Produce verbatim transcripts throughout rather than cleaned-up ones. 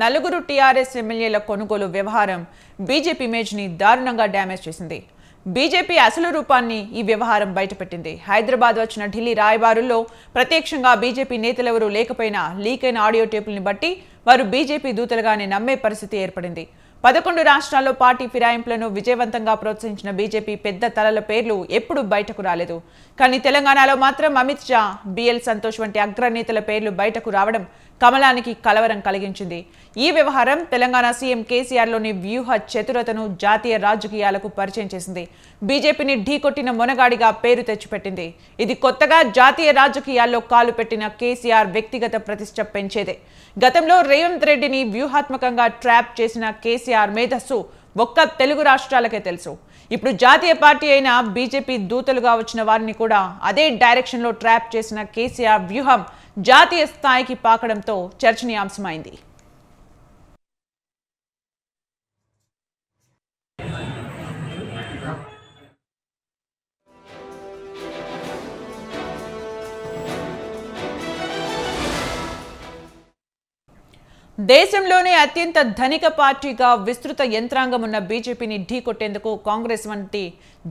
నలుగురు టీఆర్ఎస్ ఎమ్మెల్యేల కొనుగోలు వ్యవహారం బీజేపీ ఇమేజ్‌ని దారుణంగా డ్యామేజ్ చేసింది. బీజేపీ అసలు రూపాన్ని ఈ వ్యవహారం బయటపెట్టింది. హైదరాబాద్ వచ్చిన ఢిల్లీ రాయబారుల్లో ప్రత్యక్షంగా బీజేపీ నేతలెవరూ లేకపోయినా లీక్ అయిన ఆడియో టేపుల్ని బట్టి వారు బీజేపీ దూతలుగానే నమ్మే పరిస్థితి ఏర్పడింది. పదకొండు రాష్ట్రాల్లో పార్టీ ఫిరాయింపులను విజయవంతంగా ప్రోత్సహించిన బీజేపీ పెద్ద తలల పేర్లు ఎప్పుడూ బయటకు రాలేదు. కానీ తెలంగాణలో మాత్రం అమిత్ షా, బిఎల్ సంతోష్ వంటి అగ్రనేతల పేర్లు బయటకు రావడం కమలానికి కలవరం కలిగించింది. ఈ వ్యవహారం తెలంగాణ సీఎం కేసీఆర్లోని వ్యూహ చతురతను జాతీయ రాజకీయాలకు పరిచయం చేసింది. బీజేపీని ఢీకొట్టిన మొనగాడిగా పేరు తెచ్చిపెట్టింది. ఇది కొత్తగా జాతీయ రాజకీయాల్లో కాలు పెట్టిన కేసీఆర్ వ్యక్తిగత ప్రతిష్ట పెంచేదే. గతంలో రేవంత్ రెడ్డిని వ్యూహాత్మకంగా ట్రాప్ చేసిన కేసీఆర్ మేధస్సు ఒక్క తెలుగు రాష్ట్రాలకే తెలుసు. ఇప్పుడు జాతీయ పార్టీ అయిన బీజేపీ దూతలుగా వచ్చిన వారిని కూడా అదే డైరెక్షన్లో ట్రాప్ చేసిన కేసీఆర్ వ్యూహం జాతీయ స్థాయికి పాకడంతో చర్చనీయాంశమైంది. దేశంలోనే అత్యంత ధనిక పార్టీగా విస్తృత యంత్రాంగం ఉన్న బీజేపీని ఢీకొట్టేందుకు కాంగ్రెస్ వంటి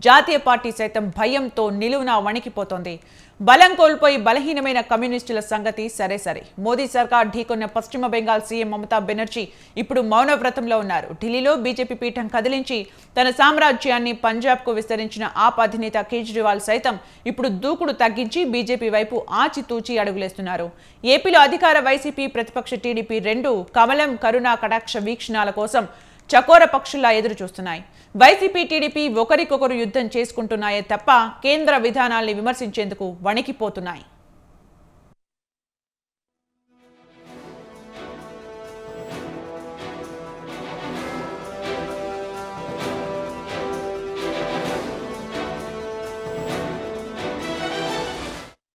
జాతీయ పార్టీ సైతం భయంతో నిలువునా వణికిపోతోంది. బలం కోల్పోయి బలహీనమైన కమ్యూనిస్టుల సంగతి సరే సరే. మోదీ సర్కార్ ఢీకొన్న పశ్చిమ బెంగాల్ సీఎం మమతా బెనర్జీ ఇప్పుడు మౌనవ్రతంలో ఉన్నారు. ఢిల్లీలో బీజేపీ పీఠం కదిలించి తన సామ్రాజ్యాన్ని పంజాబ్కు విస్తరించిన ఆప్ అధినేత కేజ్రీవాల్ సైతం ఇప్పుడు దూకుడు తగ్గించి బీజేపీ వైపు ఆచితూచి అడుగులేస్తున్నారు. ఏపీలో అధికార వైసీపీ, ప్రతిపక్ష టీడీపీ రెండు కమలం కరుణా కటాక్ష వీక్షణాల కోసం చకోర పక్షుల్లా ఎదురు చూస్తున్నాయి. వైసీపీ, టీడీపీ ఒకరికొకరు యుద్ధం చేసుకుంటున్నాయే తప్ప కేంద్ర విధానాల్ని విమర్శించేందుకు వణికిపోతున్నాయి.